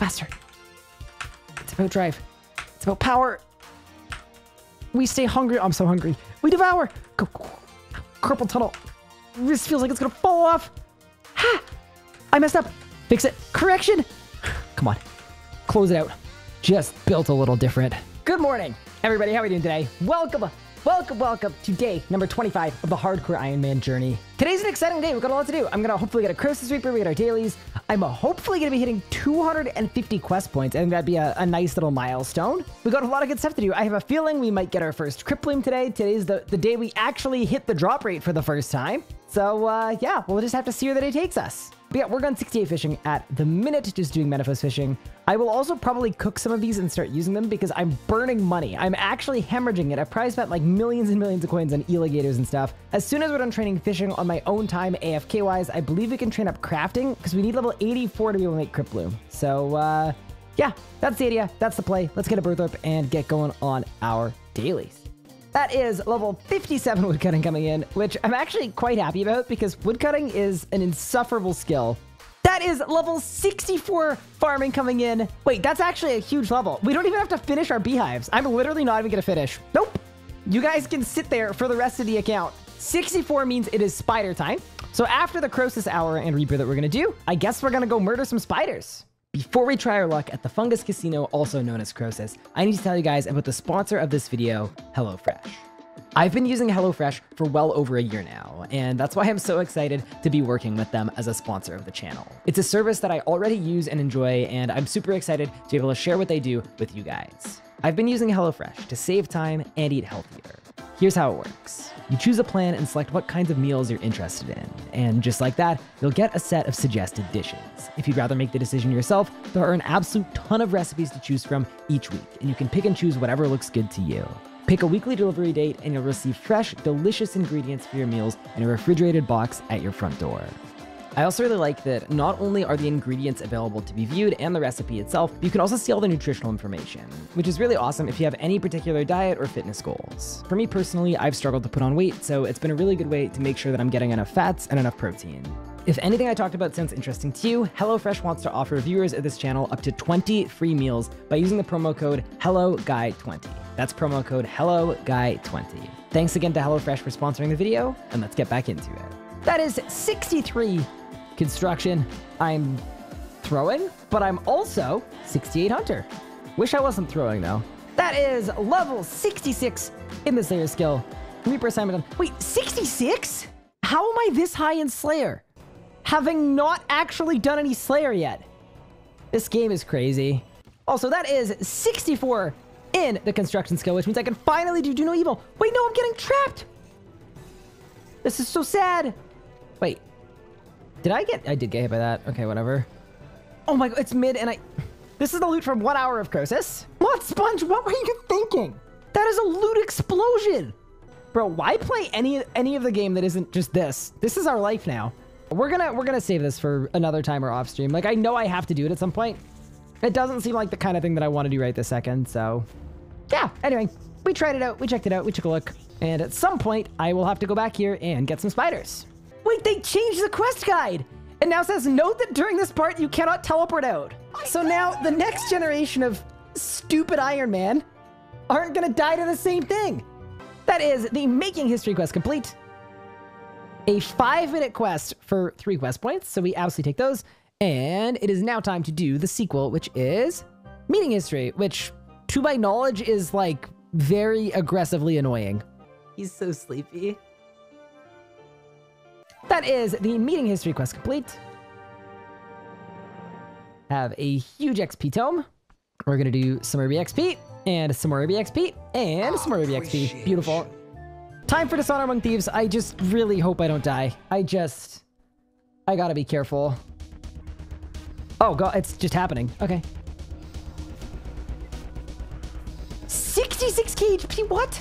Faster. It's about drive. It's about power. We stay hungry. I'm so hungry. We devour. Go. Carpal tunnel. This feels like it's going to fall off. Ha! I messed up. Fix it. Correction. Come on. Close it out. Just built a little different. Good morning, everybody. How are we doing today? Welcome to day number 25 of the Hardcore Iron Man journey. Today's an exciting day. We've got a lot to do. I'm going to hopefully get a Croesus Reaper. We got our dailies. I'm hopefully going to be hitting 250 quest points, and that'd be a nice little milestone. We got a lot of good stuff to do. I have a feeling we might get our first Criploom today. Today's the day we actually hit the drop rate for the first time. So yeah, we'll just have to see where the day takes us. But yeah, we're going 68 fishing at the minute, just doing Metaphos fishing. I will also probably cook some of these and start using them because I'm burning money. I'm actually hemorrhaging it. I've probably spent like millions and millions of coins on eligators and stuff. As soon as we're done training fishing on my own time, AFK-wise, I believe we can train up crafting because we need level 84 to be able to make Criploom. So yeah, that's the idea. That's the play. Let's get a birth orb and get going on our dailies. That is level 57 woodcutting coming in, which I'm actually quite happy about because woodcutting is an insufferable skill. That is level 64 farming coming in. Wait, that's actually a huge level. We don't even have to finish our beehives. I'm literally not even gonna finish. Nope. You guys can sit there for the rest of the account. 64 means it is spider time. So after the Croesus hour and Reaper that we're gonna do, I guess we're gonna go murder some spiders. Before we try our luck at the Fungus Casino, also known as Krosis, I need to tell you guys about the sponsor of this video, HelloFresh. I've been using HelloFresh for well over a year now, and that's why I'm so excited to be working with them as a sponsor of the channel. It's a service that I already use and enjoy, and I'm super excited to be able to share what they do with you guys. I've been using HelloFresh to save time and eat healthier. Here's how it works. You choose a plan and select what kinds of meals you're interested in. And just like that, you'll get a set of suggested dishes. If you'd rather make the decision yourself, there are an absolute ton of recipes to choose from each week, and you can pick and choose whatever looks good to you. Pick a weekly delivery date and you'll receive fresh, delicious ingredients for your meals in a refrigerated box at your front door. I also really like that not only are the ingredients available to be viewed and the recipe itself, but you can also see all the nutritional information, which is really awesome if you have any particular diet or fitness goals. For me personally, I've struggled to put on weight, so it's been a really good way to make sure that I'm getting enough fats and enough protein. If anything I talked about sounds interesting to you, HelloFresh wants to offer viewers of this channel up to 20 free meals by using the promo code HelloGuy20. That's promo code HelloGuy20. Thanks again to HelloFresh for sponsoring the video, and let's get back into it. That is 63 construction. I'm throwing, but I'm also 68 hunter. Wish I wasn't throwing though. That is level 66 in the Slayer skill. Reaper assignment done. Wait, 66? How am I this high in Slayer? Having not actually done any Slayer yet. This game is crazy. Also, that is 64 in the construction skill, which means I can finally do No Evil. Wait, no, I'm getting trapped. This is so sad. Wait. I did get hit by that. Okay, whatever. Oh my god, it's mid and this is the loot from 1 hour of Croesus. What, Sponge? What were you thinking? That is a loot explosion. Bro, why play any of the game that isn't just this? This is our life now. We're gonna save this for another time or off stream. Like, I know I have to do it at some point. It doesn't seem like the kind of thing that I want to do right this second, so. Yeah, anyway, we tried it out, we checked it out, we took a look. And at some point, I will have to go back here and get some spiders. Wait, they changed the quest guide! And now says, note that during this part, you cannot teleport out. So now the next generation of stupid Iron Man aren't gonna die to the same thing. That is the Making History quest complete. A 5-minute quest for 3 quest points. So we absolutely take those. And it is now time to do the sequel, which is Meeting History, which to my knowledge is like very aggressively annoying. He's so sleepy. That is the Meeting History quest complete. Have a huge XP tome. We're gonna do some Ruby XP and some more Ruby XP and some more Ruby XP. Beautiful. Time for Dishonor Among Thieves. I just really hope I don't die. I gotta be careful. Oh god, it's just happening. Okay. 66k HP, what?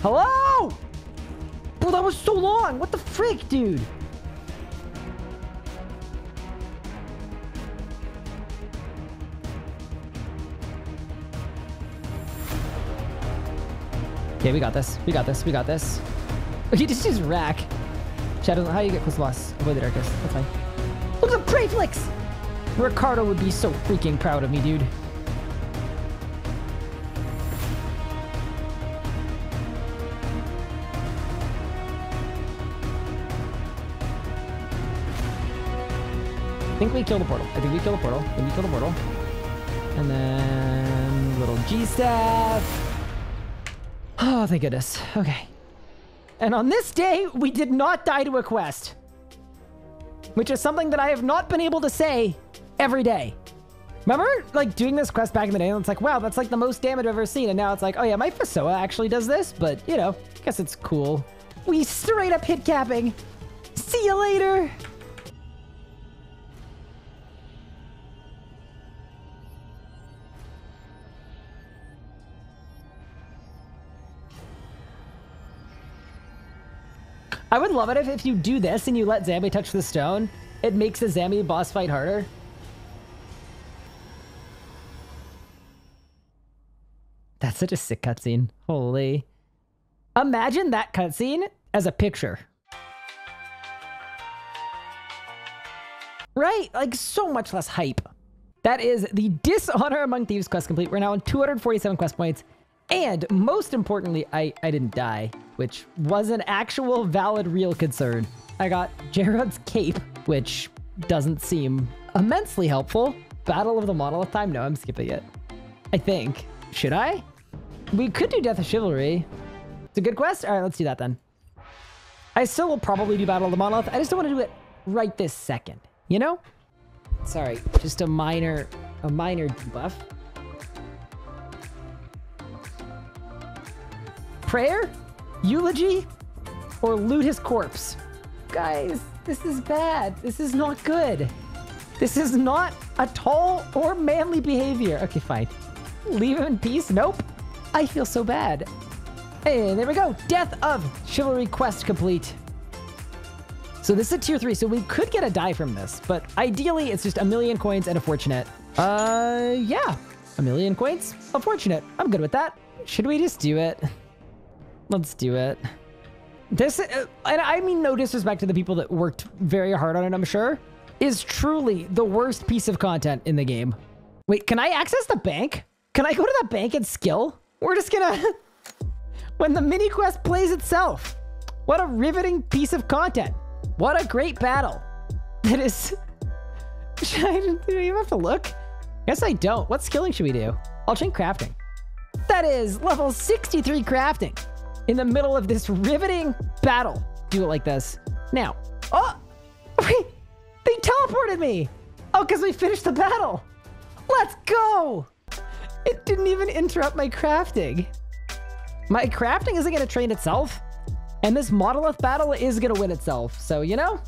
Hello? Bro, that was so long. What the frick, dude? Okay, we got this. We got this. We got this. Okay, just use rack. Chad doesn't know how you get Crystal Boss. Avoid the darkness. That's fine. Look at the Prayflix! Ricardo would be so freaking proud of me, dude. I think we kill the portal. I think we kill the portal. Then we kill the portal. And then... little G-staff. Oh, thank goodness. Okay. And on this day, we did not die to a quest. Which is something that I have not been able to say every day. Remember, like, doing this quest back in the day, and it's like, wow, that's like the most damage I've ever seen. And now it's like, oh yeah, my Fasoa actually does this, but, you know, I guess it's cool. We straight up hit capping. See you later! I would love it if you do this and you let Zambi touch the stone, it makes the Zambi boss fight harder. That's such a sick cutscene. Holy. Imagine that cutscene as a picture. Right? Like, so much less hype. That is the Dishonor Among Thieves quest complete. We're now on 247 quest points. And most importantly, I didn't die, which was an actual valid real concern. I got Jared's cape, which doesn't seem immensely helpful. Battle of the Monolith time? No, I'm skipping it. I think. Should I? We could do Death of Chivalry. It's a good quest. All right, let's do that then. I still will probably do Battle of the Monolith. I just don't want to do it right this second, you know? Sorry, just a minor debuff. Prayer, eulogy, or loot his corpse. Guys, this is bad. This is not good. This is not a tall or manly behavior. Okay, fine. Leave him in peace. Nope. I feel so bad. And there we go. Death of Chivalry quest complete. So this is a tier 3, so we could get a die from this, but ideally it's just 1,000,000 coins and a fortunate. Yeah. 1,000,000 coins, a fortunate. I'm good with that. Should we just do it? Let's do it. This, and I mean no disrespect to the people that worked very hard on it, I'm sure, is truly the worst piece of content in the game. Wait, can I access the bank? Can I go to the bank and skill? We're just gonna... when the mini quest plays itself. What a riveting piece of content. What a great battle. That is... do I even have to look? Guess I don't. What skilling should we do? I'll change crafting. That is level 63 crafting. In the middle of this riveting battle. Do it like this. Now. Oh! They teleported me! Oh, because we finished the battle! Let's go! It didn't even interrupt my crafting. My crafting isn't going to train itself. And this Monolith battle is going to win itself. So, you know?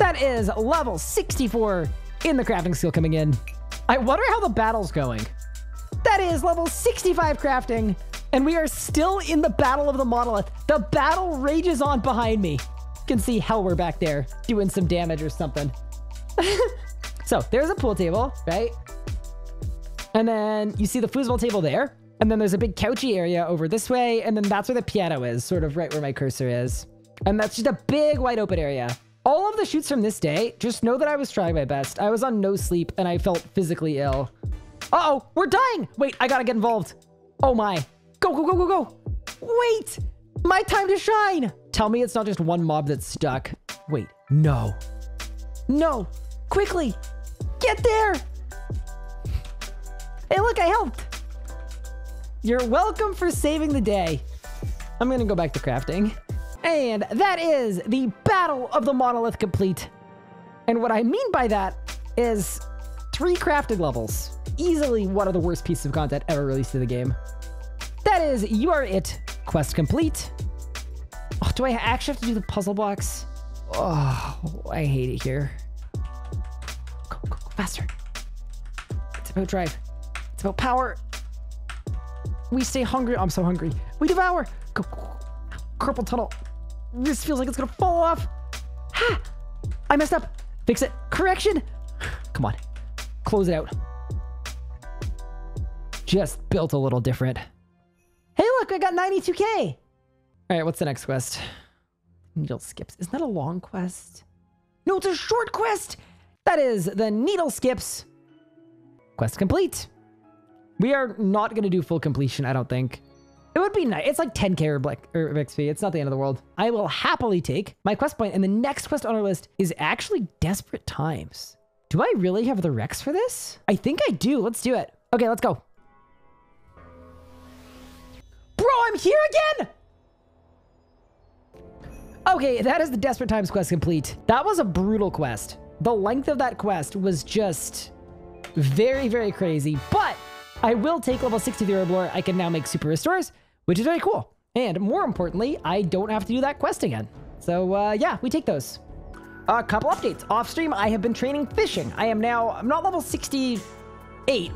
That is level 64 in the crafting skill coming in. I wonder how the battle's going. That is level 65 crafting. And we are still in the Battle of the Monolith. The battle rages on behind me. You can see hell we're back there doing some damage or something. So there's a pool table, right? And then you see the foosball table there. And then there's a big couchy area over this way. And then that's where the piano is, sort of right where my cursor is. And that's just a big wide open area. All of the shoots from this day, just know that I was trying my best. I was on no sleep and I felt physically ill. Uh-oh, we're dying. Wait, I gotta get involved. Oh my. Go, go, go, go, go. Wait, my time to shine. Tell me it's not just one mob that's stuck. Wait, no. No, quickly, get there. Hey, look, I helped. You're welcome for saving the day. I'm gonna go back to crafting. And that is the Battle of the Monolith complete. And what I mean by that is 3 crafting levels. Easily one of the worst pieces of content ever released in the game. That is, you are it. Quest complete. Oh, do I actually have to do the puzzle box? Oh, I hate it here. Go, go, go faster. It's about drive. It's about power. We stay hungry. Oh, I'm so hungry. We devour. Go, go, go. Carpal tunnel. This feels like it's gonna fall off. Ha! I messed up. Fix it. Correction. Come on. Close it out. Just built a little different. Hey, look, I got 92K. All right, what's the next quest? Needle Skips. Isn't that a long quest? No, it's a short quest. That is the Needle Skips. Quest complete. We are not going to do full completion, I don't think. It would be nice. It's like 10k or XP. It's not the end of the world. I will happily take my quest point. And the next quest on our list is actually Desperate Times. Do I really have the Rex for this? I think I do. Let's do it. Okay, let's go. Bro, I'm here again! Okay, that is the Desperate Times quest complete. That was a brutal quest. The length of that quest was just very, very crazy. But I will take level 60 of the Herb Lore. I can now make super restores, which is very cool. And more importantly, I don't have to do that quest again. So yeah, we take those. A couple updates. Off stream, I have been training fishing. I'm not level 68,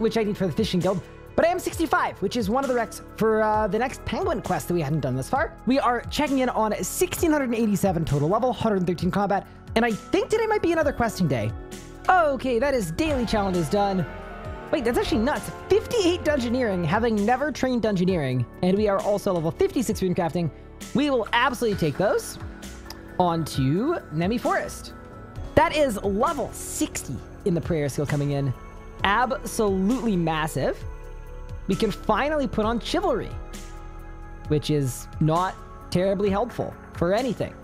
which I need for the fishing guild, but I am 65, which is one of the recs for the next penguin quest that we hadn't done thus far. We are checking in on 1,687 total level, 113 combat, and I think today might be another questing day. Okay, that is daily challenges done. Wait, that's actually nuts. 58 Dungeoneering, having never trained Dungeoneering, and we are also level 56 Runecrafting. We will absolutely take those. On to Nemi Forest. That is level 60 in the prayer skill coming in. Absolutely massive. We can finally put on Chivalry, which is not terribly helpful for anything.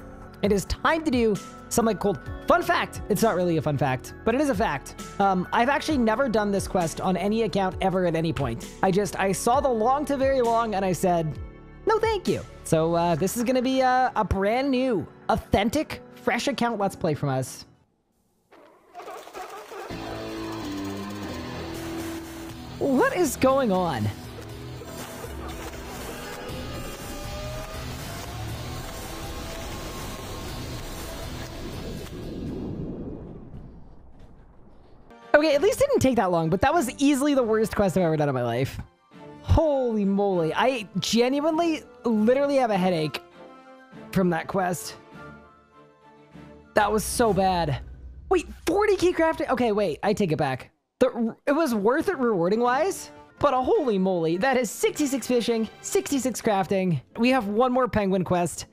It is time to do something called Fun Fact. It's not really a fun fact, but it is a fact. I've actually never done this quest on any account ever at any point. I saw the long to very long and I said, no, thank you. So this is going to be a brand new, authentic, fresh account Let's Play from us. What is going on? Okay, at least it didn't take that long, but that was easily the worst quest I've ever done in my life. Holy moly. I genuinely, literally have a headache from that quest. That was so bad. Wait, 40k crafting? Okay, wait, I take it back. It was worth it rewarding-wise, but holy moly, that is 66 fishing, 66 crafting. We have one more penguin quest.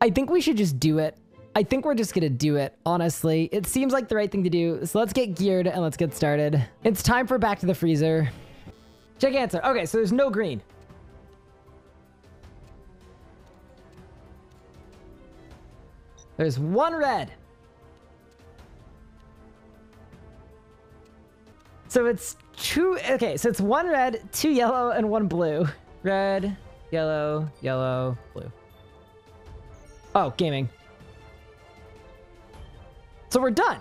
I think we should just do it. I think we're just gonna do it, honestly. It seems like the right thing to do, so let's get geared and let's get started. It's time for Back to the Freezer. Check answer. Okay, so there's no green. There's one red. So it's two. Okay, so it's one red, two yellow, and one blue. Red, yellow, yellow, blue. Oh, gaming. So we're done.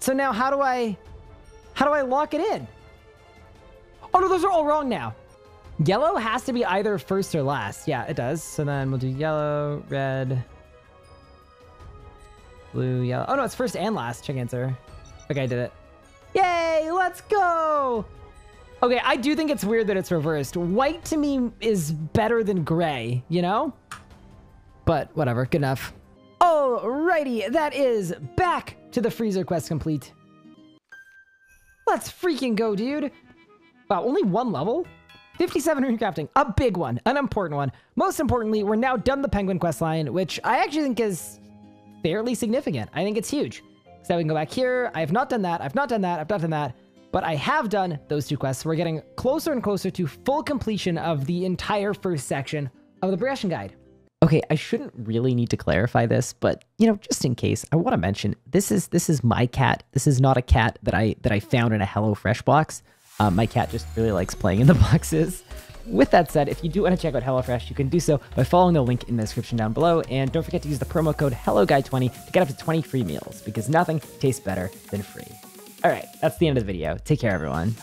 So now how do I lock it in? Oh no, those are all wrong now. Yellow has to be either first or last. Yeah, it does. So then we'll do yellow, red, blue, yellow. Oh no, it's first and last. Check answer. Okay, I did it. Yay, let's go. Okay, I do think it's weird that it's reversed. White to me is better than gray, you know? But whatever, good enough. Alrighty, that is Back to the Freezer quest complete. Let's freaking go, dude. Wow, only one level? 57 Runecrafting, a big one, an important one. Most importantly, we're now done the Penguin quest line, which I actually think is fairly significant. I think it's huge. So we can go back here. I have not done that. I've not done that. I've not done that. But I have done those two quests. We're getting closer and closer to full completion of the entire first section of the progression guide. Okay, I shouldn't really need to clarify this, but you know, just in case, I want to mention this is my cat. This is not a cat that I found in a HelloFresh box. My cat just really likes playing in the boxes. With that said, if you do want to check out HelloFresh, you can do so by following the link in the description down below. And don't forget to use the promo code HelloGuy20 to get up to 20 free meals, because nothing tastes better than free. All right, that's the end of the video. Take care, everyone.